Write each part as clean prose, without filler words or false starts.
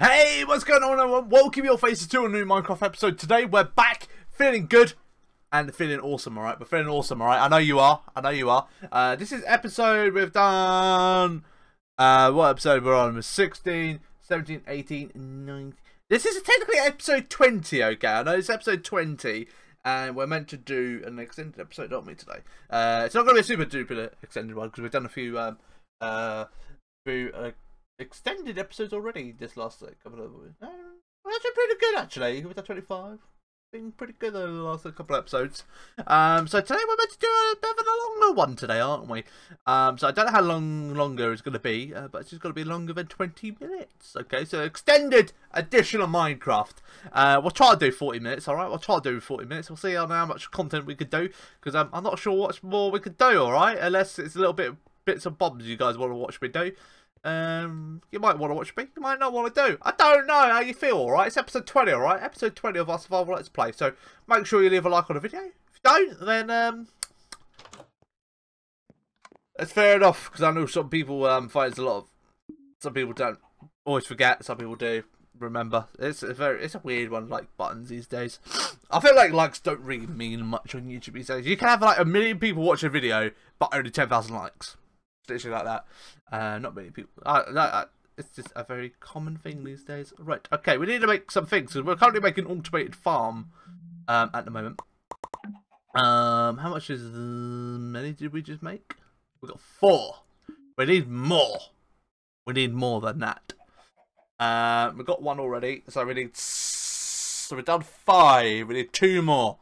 Hey, what's going on everyone? Welcome your faces to a new Minecraft episode. Today we're back feeling good and feeling awesome, alright? We're feeling awesome, alright? I know you are. I know you are. This is episode we've done... what episode we're on? We're 16, 17, 18, 19... This is technically episode 20, okay? I know it's episode 20. And we're meant to do an extended episode, aren't we, today? It's not going to be a super duper extended one because we've done a few... extended episodes already this last couple of weeks. We're actually pretty good actually with that 25. Been pretty good over the last couple of episodes. So today we're meant to do a bit of a longer one today, aren't we? So I don't know how longer it's going to be, but it's just going to be longer than 20 minutes. Okay, so extended edition of Minecraft. We'll try to do 40 minutes, alright? We'll try to do 40 minutes. We'll see how much content we could do, because I'm not sure what more we could do, alright? Unless it's a little bit bits and bobs you guys want to watch me do. You might want to watch me, you might not want to do. I don't know how you feel, alright? It's episode 20, alright? Episode 20 of our Survival Let's Play. So, make sure you leave a like on the video. If you don't, then, it's fair enough, because I know some people, find a lot of... Some people don't always forget, some people do remember. It's a weird one, like buttons these days. I feel like likes don't really mean much on YouTube these days. You can have, like, 1 million people watch a video, but only 10,000 likes. Literally like that. Not many people. It's just a very common thing these days. Right, okay, we need to make some things. We're currently making an automated farm at the moment. How much is many did we just make? We got 4. We need more. We need more than that. We got 1 already, so we need... So we've done 5. We need 2 more.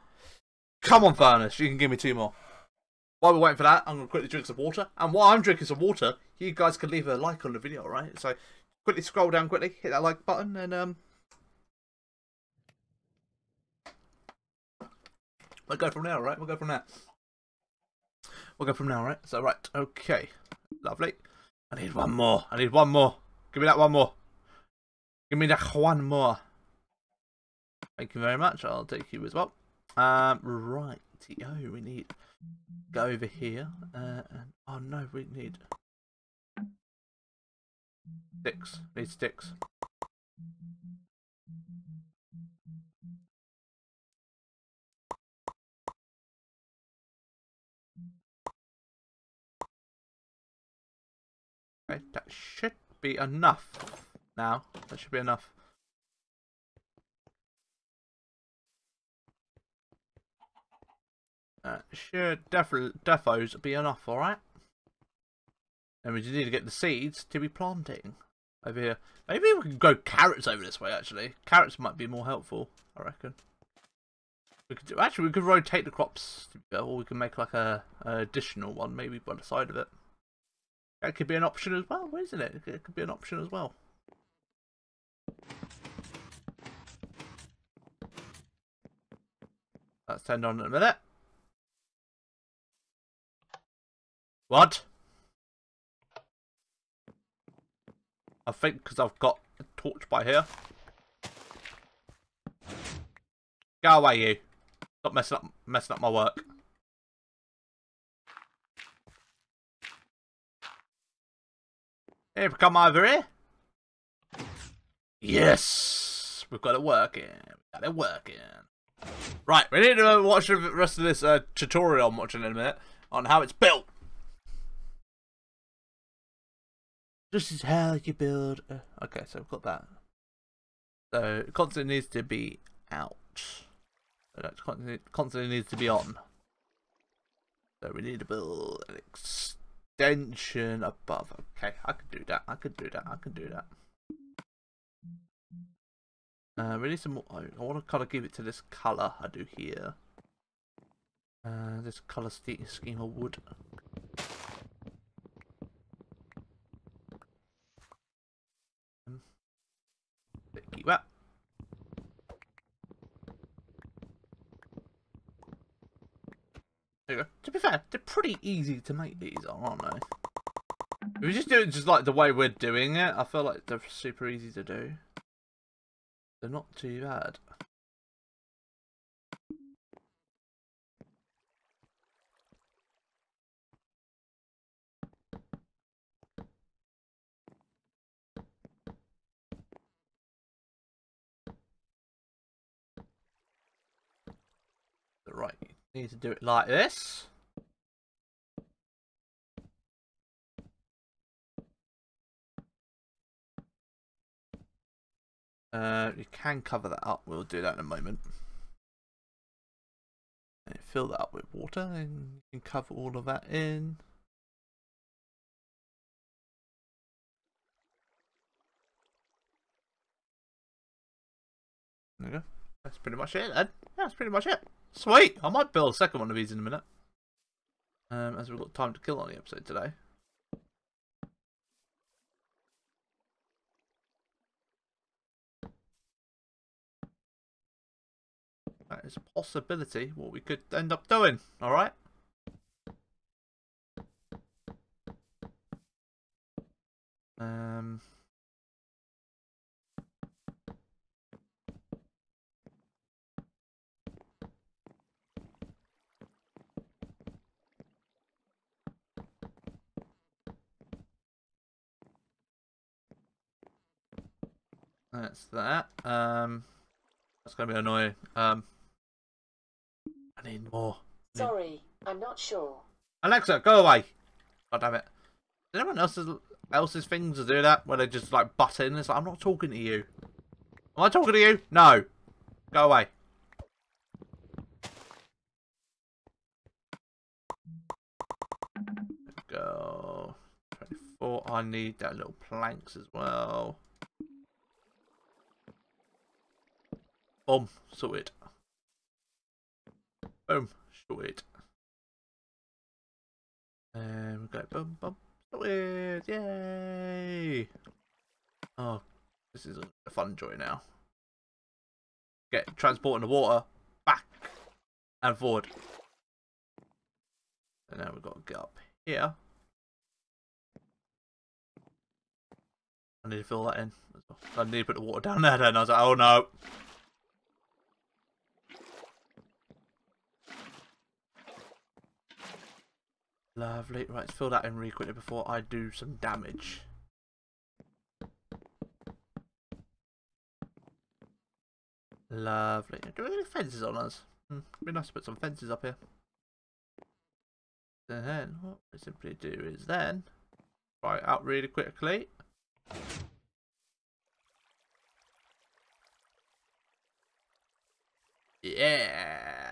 Come on, Furnace. You can give me 2 more. While we're waiting for that, I'm going to quickly drink some water. And while I'm drinking some water, you guys can leave a like on the video, right? So, quickly scroll down quickly, hit that like button, and we'll go from there, right? We'll go from there. We'll go from now, right? So, right, okay. Lovely. I need 1 more. I need 1 more. Give me that 1 more. Give me that 1 more. Thank you very much. I'll take you as well. Right. Oh, we need go over here and oh no, we need sticks. We need sticks. Okay, that should be enough now. That should be enough. Sure, defos be enough, alright? And we just need to get the seeds to be planting over here. Maybe we can grow carrots over this way, actually. Carrots might be more helpful, I reckon. We could do, actually, we could rotate the crops, or we can make like an additional one, maybe by the side of it. That could be an option as well, isn't it? It could be an option as well. That's turned on in a minute. What? I think because I've got a torch by here. Go away, you! Stop messing up my work. Here, come over here. Yes, we've got it working. We've got it working. Right, we need to watch the rest of this tutorial I'm watching in a minute on how it's built. This is how you build. Okay, so we've got that. So constant needs to be out. So that constantly needs to be on. So we need to build an extension above. Okay, I could do that. I could do that. I could do that. We need some more. I want to kind of give it to this color I do here. This color scheme of wood. Well, there you go. To be fair, they're pretty easy to make these, aren't they? If we just do it just like the way we're doing it, I feel like they're super easy to do. They're not too bad. But right, you need to do it like this. You can cover that up. We'll do that in a moment. And fill that up with water, and you can cover all of that in. There we go. That's pretty much it then. That's pretty much it. Sweet! I might build a second one of these in a minute. As we've got time to kill on the episode today. That is a possibility what we could end up doing, alright? That's that. That's going to be annoying. I need more. Sorry, I'm not sure. Alexa, go away! God damn it. Did anyone else's things to do that? Where they just like butt in? It's like, I'm not talking to you. Am I talking to you? No. Go away. Go. 24. I need that little planks as well. Boom, saw it. Boom, saw it. And we go boom, boom, saw it. Yay! Oh, this is a fun joy now. Get transporting the water back and forward. And now we've got to get up here. I need to fill that in. I need to put the water down there then. I was like, oh no. Lovely. Right, let's fill that in really quickly before I do some damage. Lovely. Do we have any fences on us? It'd be nice to put some fences up here. Then what we simply do is then try it out really quickly. Yeah.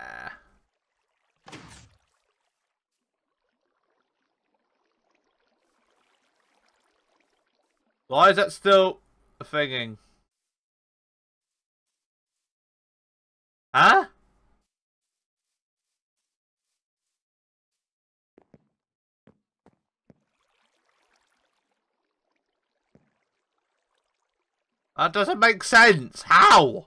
Why is that still a thinging? Huh? That doesn't make sense. How?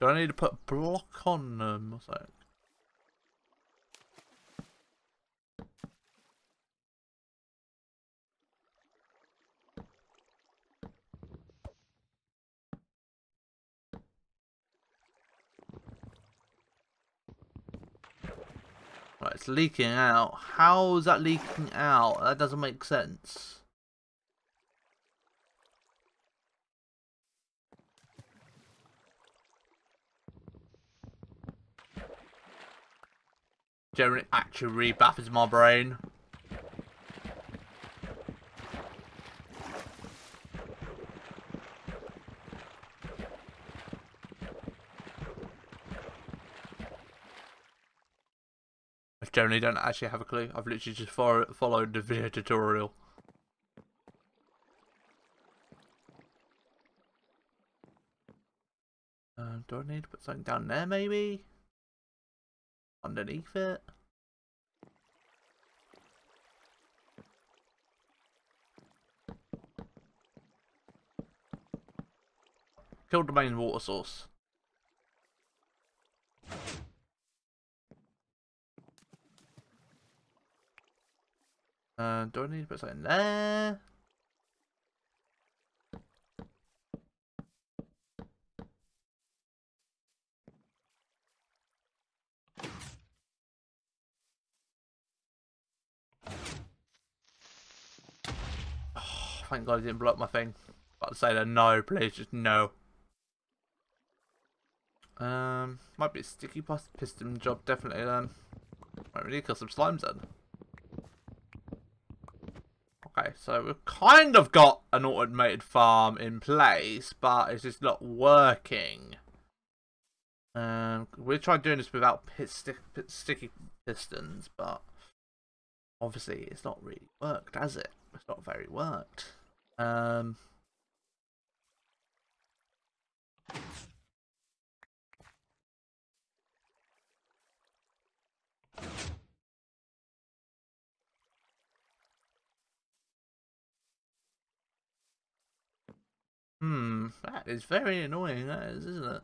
Do I need to put a block on them or something? Right, it's leaking out. How is that leaking out? That doesn't make sense. Generally, actually re-baffles my brain. I generally don't actually have a clue. I've literally just followed the video tutorial. Do I need to put something down there, maybe? Underneath it. Killed the main water source. Do I need to put something there? thank God he didn't blow up my thing. I'd say that no, please, just no. Might be a sticky piston job, definitely then. Might really kill some slimes then. Okay, so we've kind of got an automated farm in place, but it's just not working. We tried doing this without sticky pistons, but obviously it's not really worked, has it? It's not very worked. That is very annoying, that is, isn't it?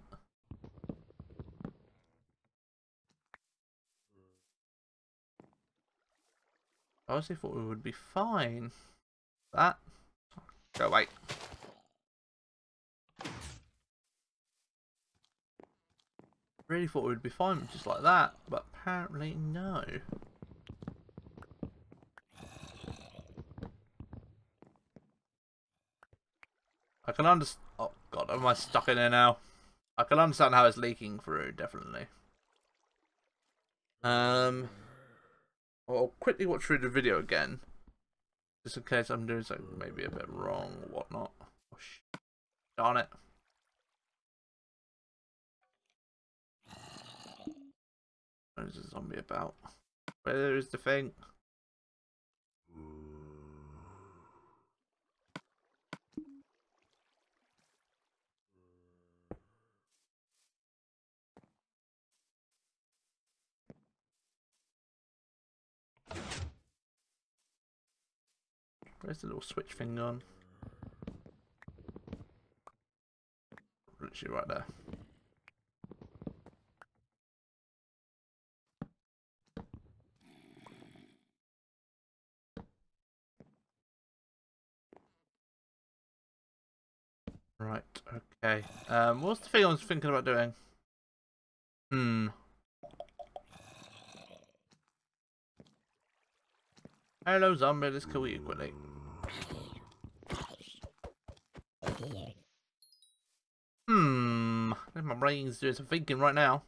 I honestly thought we would be fine. That. Go away. Really thought we'd be fine just like that, but apparently no. I can understand. Oh God, am I stuck in there now? I can understand how it's leaking through, definitely. I'll quickly watch through the video again, just in case I'm doing something maybe a bit wrong or whatnot. Oh, darn it. What is the zombie about? Where is the thing? Where's the little switch thing gone? Literally right there. Right, okay. What's the thing I was thinking about doing? Hello zombie, let's kill you quickly. My brain's doing some thinking right now.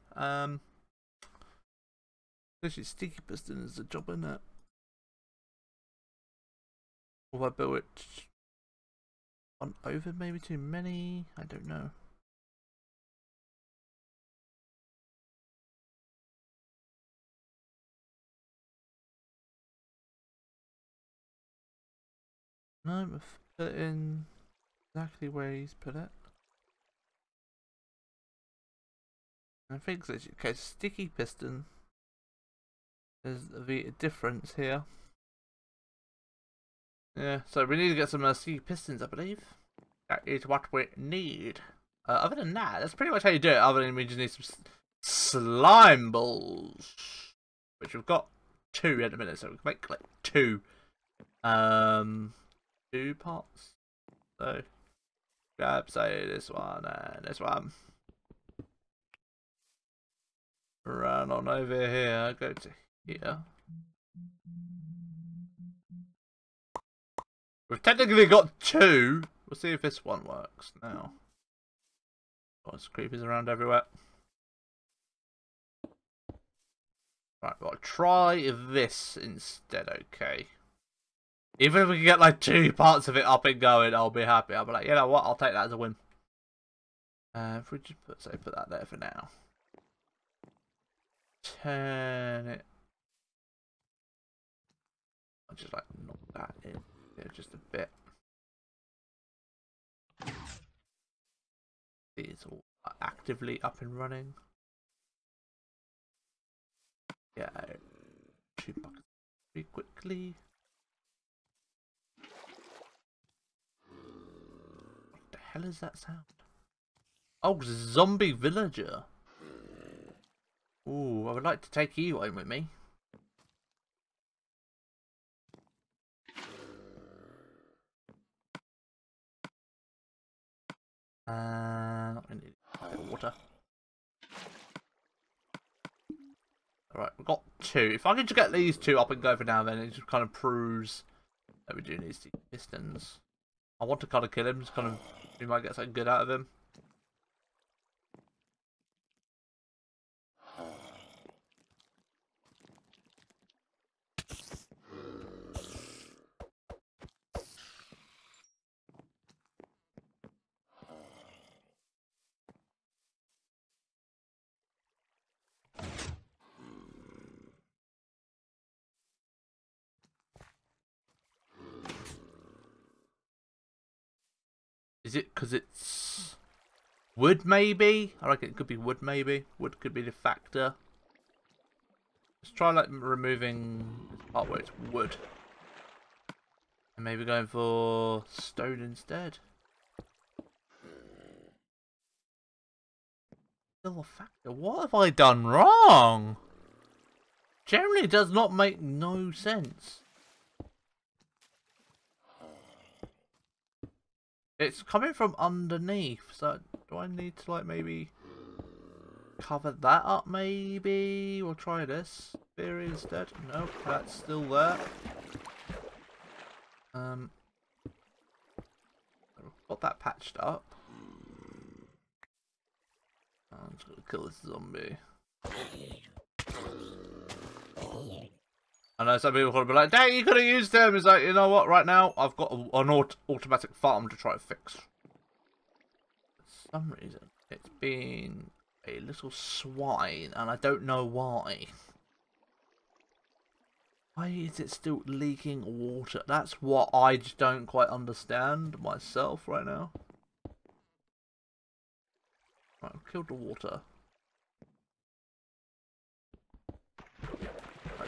Literally sticky piston is the job, isn't it? Or I built it on over maybe too many, I don't know. No, I'm put in exactly where he's put it. I think so. Okay, sticky piston is the difference here. Yeah, so we need to get some sticky pistons, I believe. That is what we need. Other than that, that's pretty much how you do it. Other than we just need some slime balls, which we've got 2 at the minute, so we can make like 2 parts. So grab, say, this one and this one. Run on over here, go to here. We've technically got 2. We'll see if this one works now. Oh, there's creepers around everywhere. Right, well, try this instead, okay. Even if we can get like 2 parts of it up and going, I'll be happy. I'll be like, you know what, I'll take that as a win. If we just put, say, put that there for now. Turn it. I'll just like knock that in there just a bit. It's all actively up and running. Yeah, 2 buckets pretty quickly. What the hell is that sound? Oh, zombie villager. Ooh, I would like to take you home with me. Not gonna need a bit of water. Alright, we've got 2. If I can just get these 2 up and go for now, then it just kind of proves that we do need these pistons. I want to kind of kill him, just kind of, we might get something good out of him. Is it because it's wood, maybe? I reckon it could be wood, maybe. Wood could be the factor. Let's try, like, removing this part where it's wood. And maybe going for stone instead. Still a factor. What have I done wrong? Generally, it does not make no sense. It's coming from underneath, so do I need to, like, maybe cover that up, maybe? We'll try this. Spear is dead. Nope, that's still there. Got that patched up. I'm just gonna kill this zombie. I know some people will be like, dang, you could have used them. It's like, you know what, right now, I've got an automatic farm to try and fix. For some reason, it's been a little swine, and I don't know why. Why is it still leaking water? That's what I just don't quite understand myself right now. Right, I've killed the water.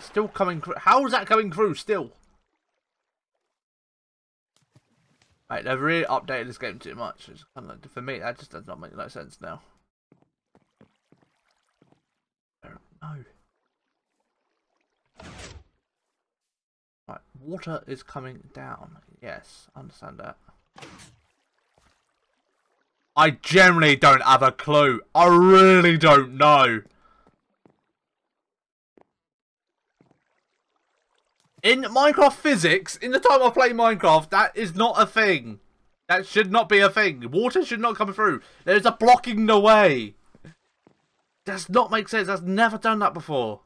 Still coming through. How is that coming through still? Right, they've really updated this game too much. It's kind of like, for me, that just does not make no sense now. I don't know. Right, water is coming down. Yes, I understand that. I generally don't have a clue. I really don't know. In Minecraft physics, in the time I've played Minecraft, that is not a thing. That should not be a thing. Water should not come through. There's a blocking the way. Does not make sense. I've never done that before.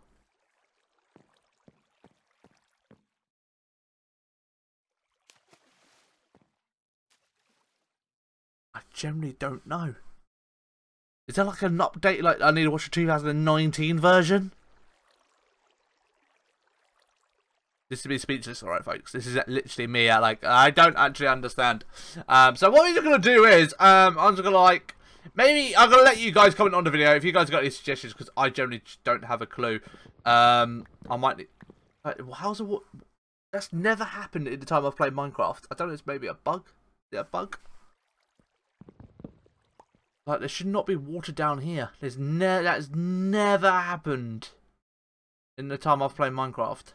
I generally don't know. Is there like an update, like I need to watch a 2019 version? This to be speechless, alright folks, this is literally me, like, I don't actually understand. So what we're going to do is, I'm just going to, like, maybe I'm going to let you guys comment on the video if you guys got any suggestions, because I generally don't have a clue. I might need, like, how's it, that's never happened in the time I've played Minecraft. I don't know, it's maybe a bug? Is it a bug? Like, there should not be water down here. There's that's never happened in the time I've played Minecraft.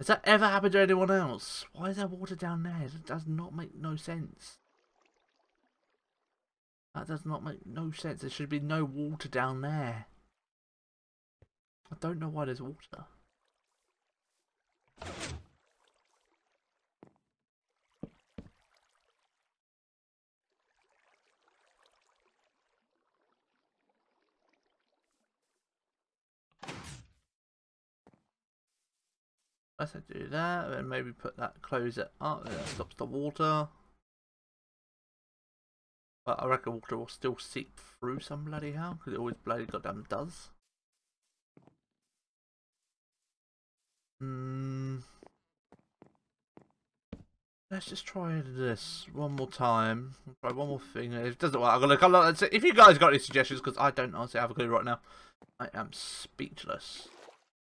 Has that ever happened to anyone else? Why is there water down there? It does not make no sense. That does not make no sense. There should be no water down there. I don't know why there's water. Let's do that, and maybe put that, close it up, and that stops the water. But I reckon water will still seep through some bloody hell, because it always bloody goddamn does. Let's just try this one more time. Try one more thing. If it doesn't work, I'm going to come up and say, if you guys got any suggestions, because I don't honestly have a clue right now. I am speechless.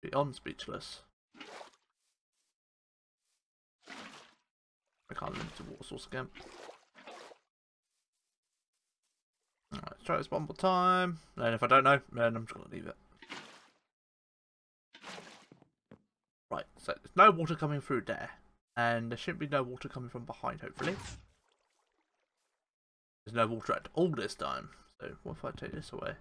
Beyond speechless. I can't move to water source again. Alright, let's try this one more time. And if I don't know, then I'm just going to leave it. Right, so there's no water coming through there. And there shouldn't be no water coming from behind, hopefully. There's no water at all this time. So what if I take this away?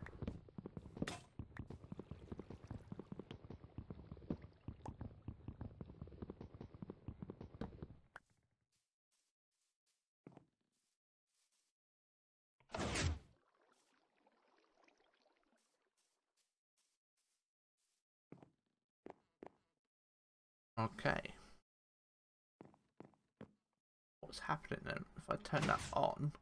Okay. What's happening then? If I turn that on.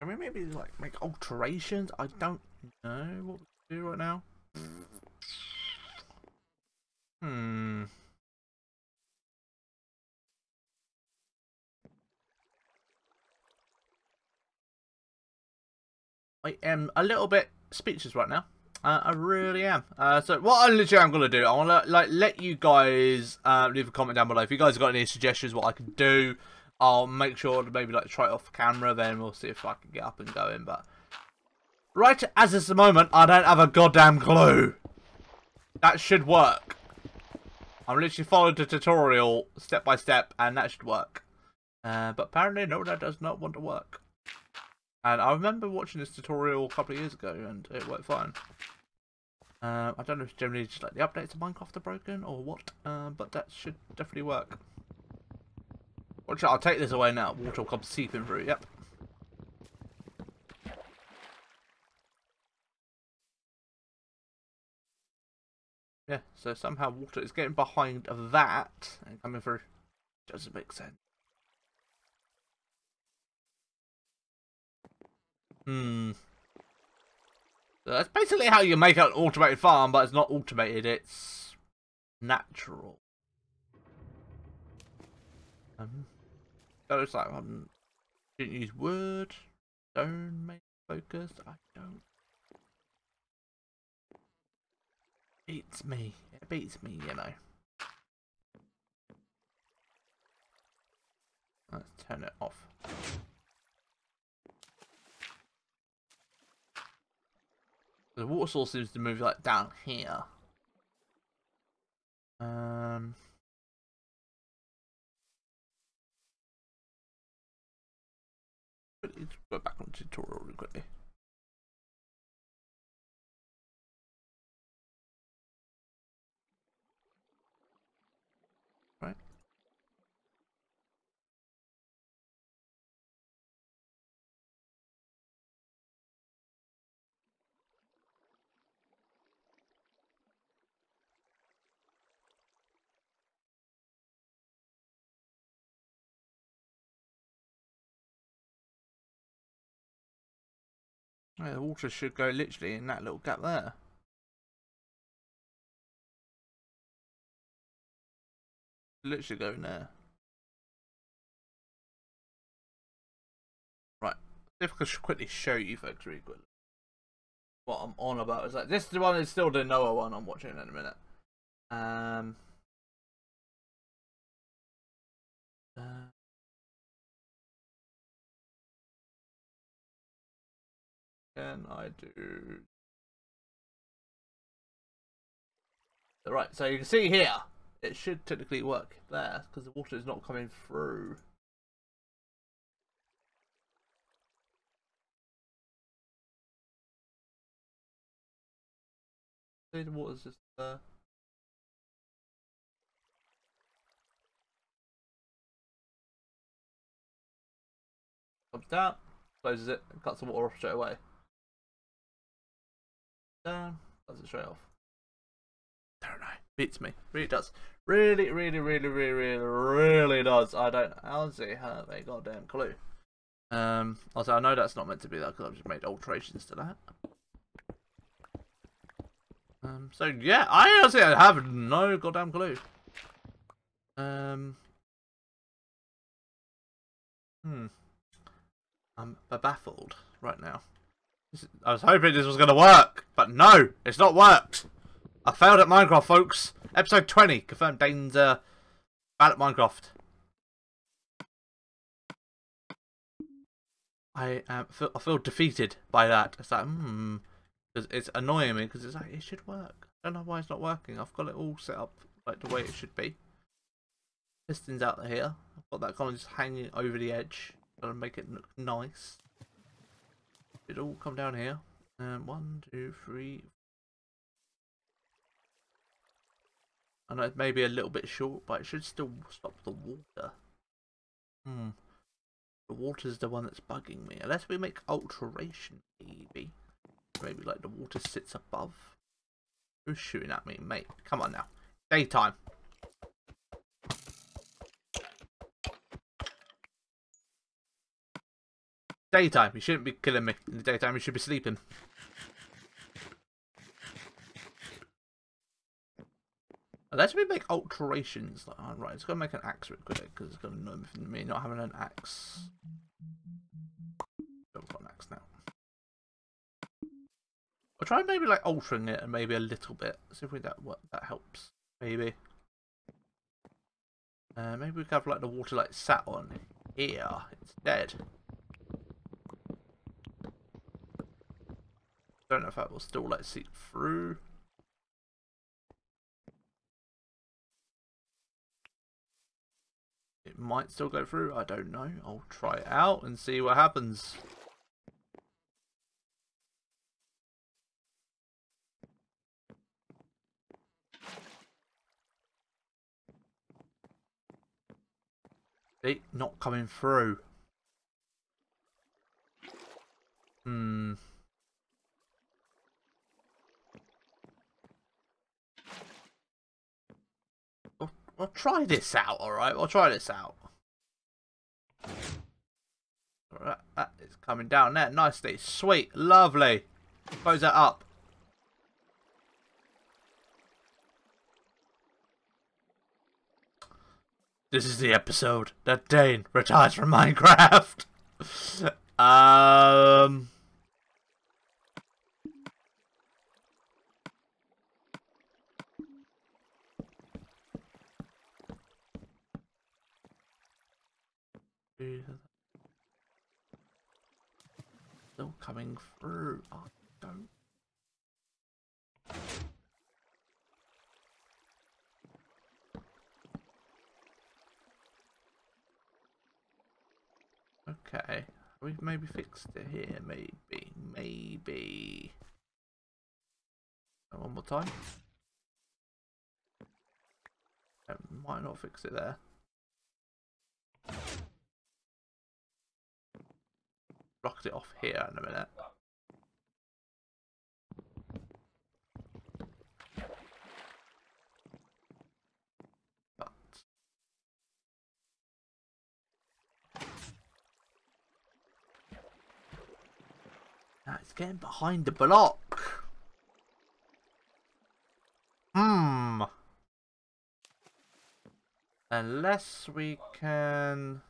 I mean, maybe like make alterations. I don't know what to do right now. I am a little bit speechless right now. I really am. So what I literally am gonna do, I wanna like let you guys leave a comment down below if you guys have got any suggestions what I can do. I'll make sure to maybe like try it off camera, then we'll see if I can get up and going. But right as this moment, I don't have a goddamn clue. That should work. I'm literally following the tutorial step by step, and that should work. But apparently, no, that does not want to work. And I remember watching this tutorial a couple of years ago, and it worked fine. I don't know if it's generally just like the updates of Minecraft are broken or what, but that should definitely work. Watch out, I'll take this away now. Water will come seeping through, yep. Yeah, so somehow water is getting behind that and coming through. Doesn't make sense. So that's basically how you make an automated farm, but it's not automated, it's natural. So it's like, didn't use wood, stone, maybe focus, I don't. Beats me, it beats me, you know. Let's turn it off. The water source seems to move like down here. Let's go back on the tutorial really quickly. Right. Yeah, the water should go literally in that little gap there. Literally go in there. Right, if I could quickly show you folks really quickly what I'm on about. It's like this is the one is still the Noah one I'm watching in a minute. Can I do? Right, so you can see here, it should technically work there because the water is not coming through. See, the water's just there. Comes down, closes it, and cuts the water off straight away. Down, that's it straight off. I don't know. Beats me. Really does. Really, really, really, really, really, really does. I don't honestly have a goddamn clue. Also, I know that's not meant to be that because I've just made alterations to that. So yeah, I honestly have no goddamn clue. I'm baffled right now. I was hoping this was going to work, but no, it's not worked. I failed at Minecraft, folks. Episode 20 confirmed. Dane's bad at Minecraft. I feel defeated by that. It's like because it's annoying me because it's like it should work. I don't know why it's not working. I've got it all set up like the way it should be. Pistons out here. I've got that kind of just hanging over the edge. Gotta make it look nice. It all come down here. 1, 2, 3. I know it may be a little bit short, but it should still stop the water. Hmm. The water's the one that's bugging me. Unless we make alteration, maybe. Maybe like the water sits above. Who's shooting at me, mate? Come on now. Daytime. Daytime. You shouldn't be killing me. In the daytime, you should be sleeping. Unless we make alterations. Like, oh, right, let's go make an axe real quick because it's going to annoy me not having an axe. I've got an axe now. I'll try maybe like altering it and maybe a little bit. See if we that helps. Maybe. Maybe we could have like the water like sat on here. It's dead. Don't know if that will still like seep through. It might still go through. I don't know. I'll try it out and see what happens. See, not coming through. Hmm. I'll try this out, alright? I'll try this out. Alright, that is coming down there. Nicely. Sweet. Lovely. Close that up. This is the episode that Dane retires from Minecraft. Still coming through. I don't. Okay, we've maybe fixed it here. Maybe. One more time. I might not fix it there. Blocked it off here in a minute. But now it's getting behind the block. Hmm. Unless we can.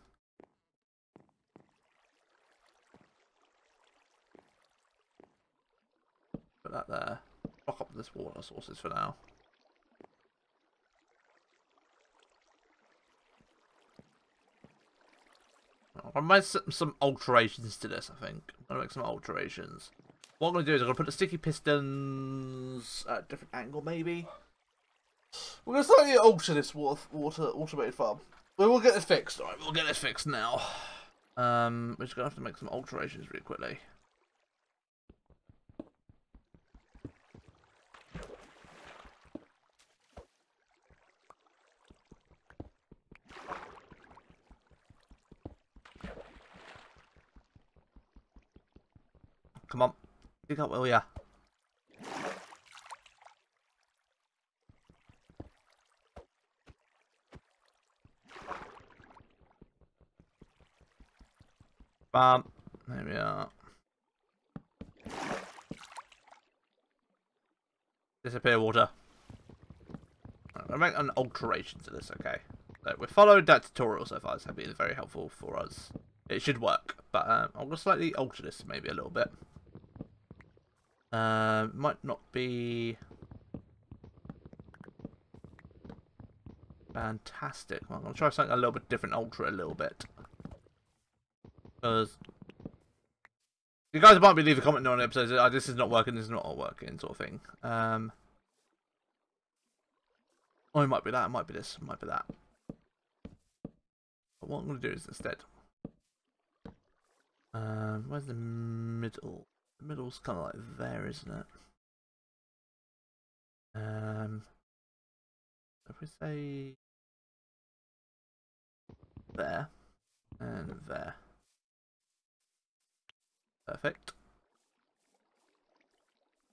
That there. Block up this water sources for now. I might make some alterations to this, I think. I'm going to make some alterations. What I'm going to do is I'm going to put the sticky pistons at a different angle, maybe. We're going to slightly alter this water automated farm. We will get this fixed. Alright, we'll get this fixed now. We're just going to have to make some alterations really quickly. Come on, dig up, will ya? Bam, there we are. Disappear water. I'll make an alteration to this, okay? So we've followed that tutorial so far, so it's been very helpful for us. It should work, but I'll just slightly alter this maybe a little bit. Might not be fantastic. I'm gonna try something a little bit different, ultra a little bit. Because you guys might be leaving a comment on episodes. Oh, this is not working. This is not all working, sort of thing. Or it might be that. It might be this. It might be that. But what I'm gonna do is instead. Where's the middle? The middle's kind of like there, isn't it? So if we say there and there. Perfect.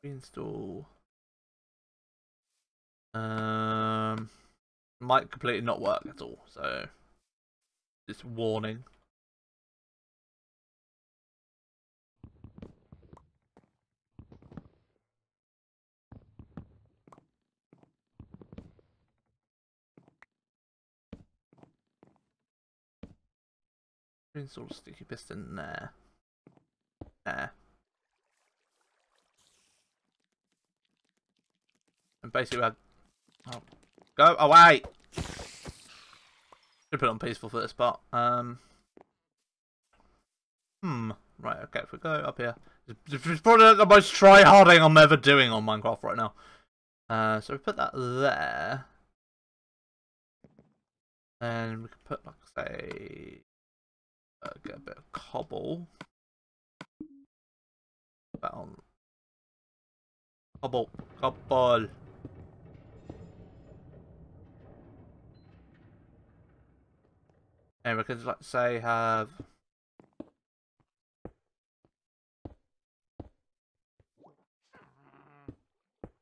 We install might completely not work at all, so just warning. Install sticky piston there. There. And basically we had... Oh. Go away! Should put it on peaceful for this part. Right, okay, if we go up here. It's probably the most try-harding I'm ever doing on Minecraft right now. So we put that there. And we can put, like, say... get a bit of cobble. Put that on. Cobble. Cobble. And we could, like, say, have...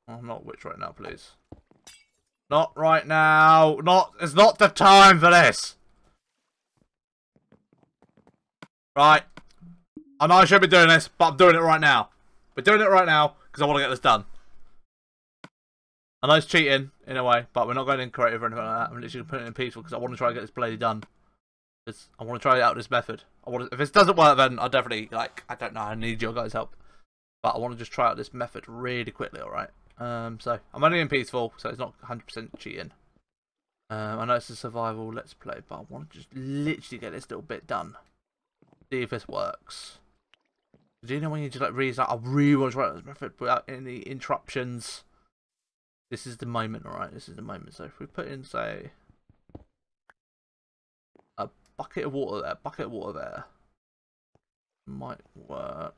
Oh, not witch right now, please. Not right now. Not. It's not the time for this. Right, I know I should be doing this, but I'm doing it right now. We're doing it right now because I want to get this done. I know it's cheating in a way, but we're not going in creative or anything like that. I'm literally putting it in peaceful because I want to try and get this bloody done. Because I want to try out this method. I want to, if this doesn't work, then I definitely, like, I don't know. I need your guys' help, but I want to just try out this method really quickly. All right. So I'm only in peaceful, so it's not 100% cheating. I know it's a survival let's play, but I want to just literally get this little bit done. See if this works. Do you know when you just like read that? I really want to try this method without any interruptions. This is the moment, alright? This is the moment. So if we put in, say, a bucket of water there, bucket of water there, might work.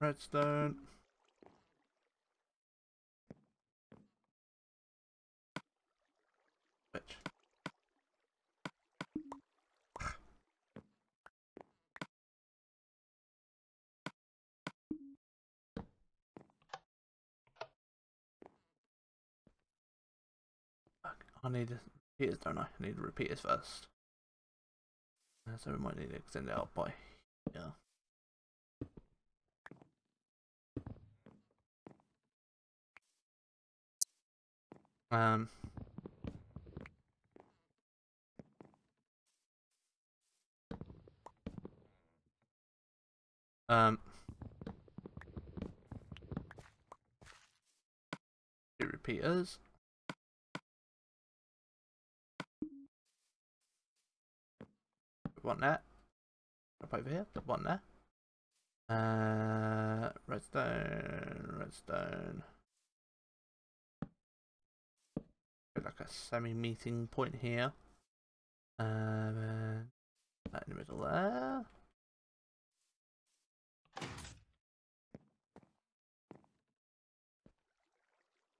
Redstone. Bitch. I need repeaters, don't I? I need repeaters first. So we might need to extend it out by here. Two repeaters. One there. Up over here. One there. Redstone. Redstone. Like a semi-meeting point here. That in the middle there.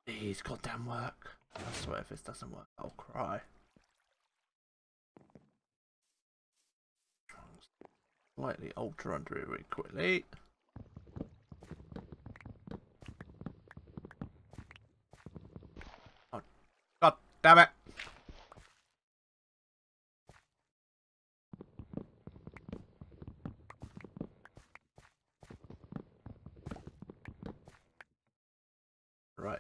Please, goddamn work. I swear if this doesn't work, I'll cry. Slightly alter under it really quickly. Damn it! Right.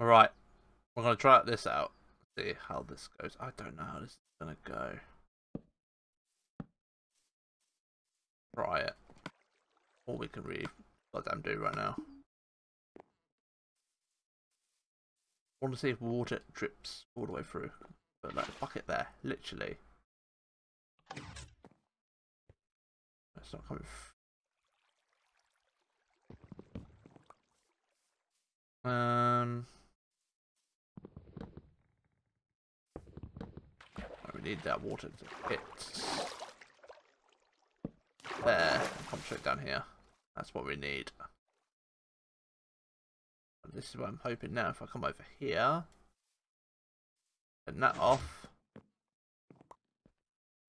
Right, we're going to try this out. see how this goes. I don't know how this is gonna go. Try it. All we can really goddamn do right now. I want to see if water drips all the way through. But like bucket there, literally. It's not coming. We need that water to hit. There, come straight down here. That's what we need. And this is what I'm hoping now. If I come over here, turn that off.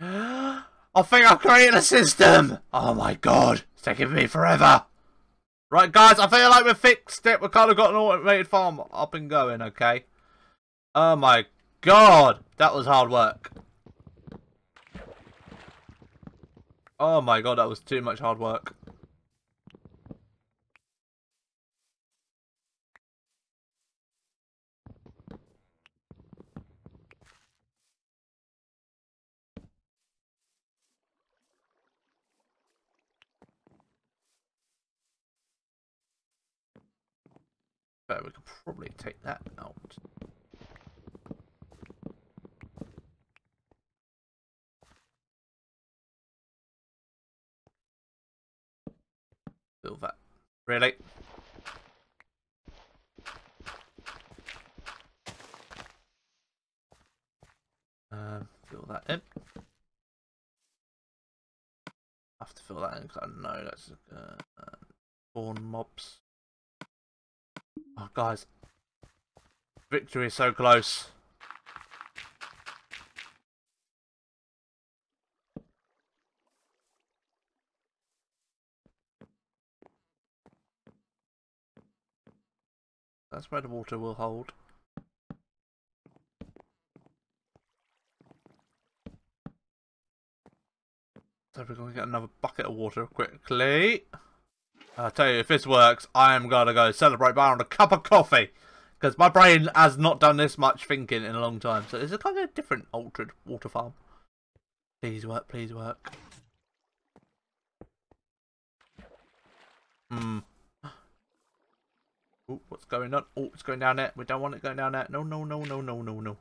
I think I've created a system. Oh my god, it's taking me forever. Right, guys, I feel like we've fixed it. We've kind of got an automated farm up and going. Okay. Oh my god, that was hard work. Oh my god, that was too much hard work. But we could probably take that out. Build that. Really? Fill that in. I have to fill that in because I know that's spawn mobs. Oh, guys, victory is so close. That's where the water will hold. So we're going to get another bucket of water quickly. I tell you, if this works, I am gonna go celebrate by having a cup of coffee, because my brain has not done this much thinking in a long time. So it's a kind of different altered water farm. Please work, please work. Ooh, what's going on? Oh, it's going down there. We don't want it going down there. No, no, no, no, no, no, no.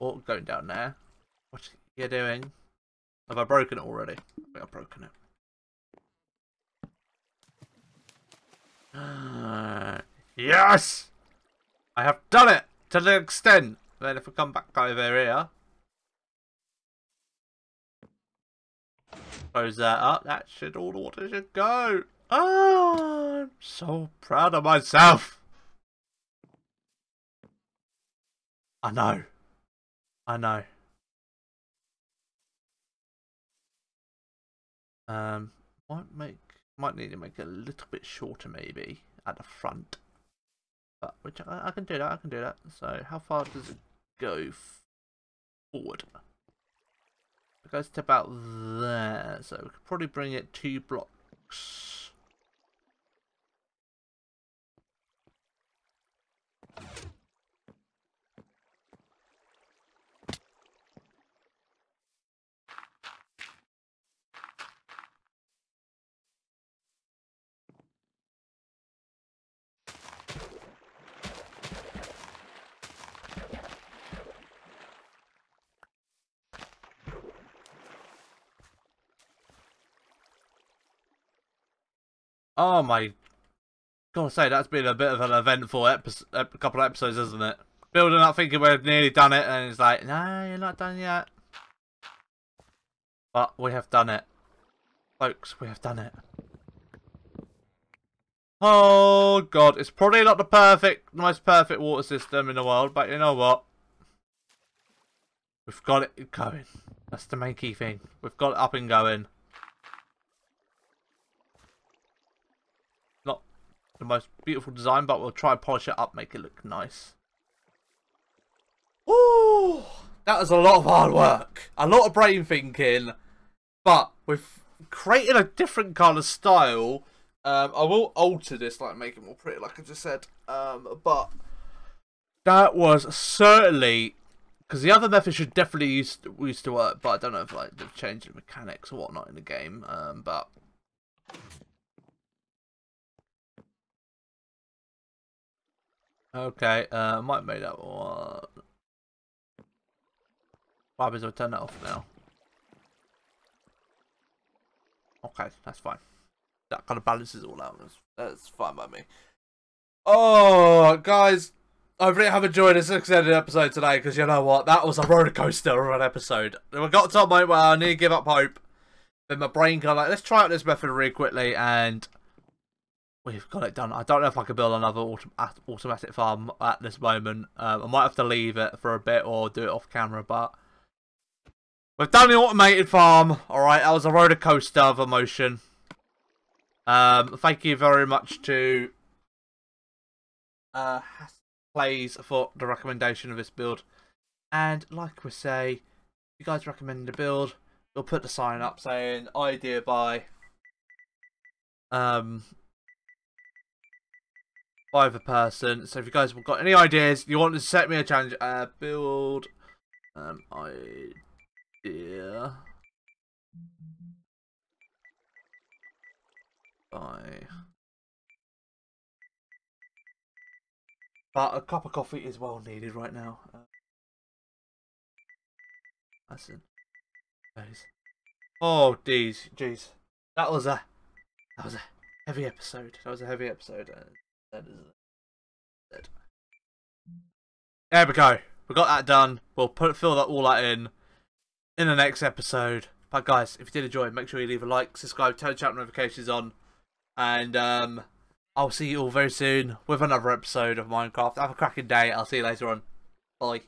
Oh, going down there. What are you doing? Have I broken it already? I think I've broken it. Yes! I have done it! To the extent! Then if we come back over here... close that up, that should, all the water should go! Oh, I'm so proud of myself! I know. I know. Might need to make it a little bit shorter, maybe at the front, but which I can do that. I can do that. So, how far does it go forward? It goes to about there, so we could probably bring it 2 blocks. Oh my god, say that's been a bit of an eventful couple of episodes, isn't it? Building up thinking we've nearly done it, and it's like, no, you're not done yet. But we have done it. Folks, we have done it. Oh god, it's probably not the most perfect water system in the world, but you know what? We've got it going. That's the main key thing. We've got it up and going. The most beautiful design, but we'll try and polish it up, make it look nice. Ooh, that was a lot of hard work, a lot of brain thinking, but we've created a different kind of style. I will alter this, like make it more pretty, like I just said, but That was certainly... Because the other method should definitely used to work, but I don't know if like they've changed the mechanics or whatnot in the game. But okay, might make that one. What happens if I turn that off now? Okay, that's fine. That kind of balances all out. That's fine by me. Oh, guys. I really have enjoyed this extended episode today, because you know what? That was a roller coaster of an episode. We got to a moment where I nearly give up hope. Then my brain kind of like, let's try out this method really quickly, and we've got it done. I don't know if I can build another automatic farm at this moment. I might have to leave it for a bit or do it off camera, but we've done the automated farm. Alright, that was a roller coaster of emotion. Thank you very much to Plays for the recommendation of this build, and like we say, if you guys recommend the build, we'll put the sign up saying idea by the person. So if you guys have got any ideas, you want to set me a challenge, build idea by. But a cup of coffee is well needed right now. Listen, guys. Oh, jeez, that was a heavy episode. That was a heavy episode. There we go. We got that done. We'll fill that all that in the next episode. But guys, if you did enjoy, make sure you leave a like, subscribe, turn chat notifications on, and I'll see you all very soon with another episode of Minecraft. Have a cracking day. I'll see you later on. Bye.